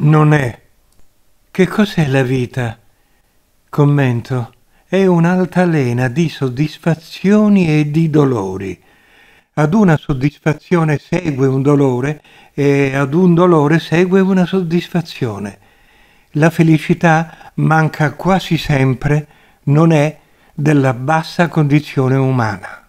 non è. Che cos'è la vita? Commento. È un'altalena di soddisfazioni e di dolori. Ad una soddisfazione segue un dolore e ad un dolore segue una soddisfazione. La felicità manca quasi sempre, non è della bassa condizione umana.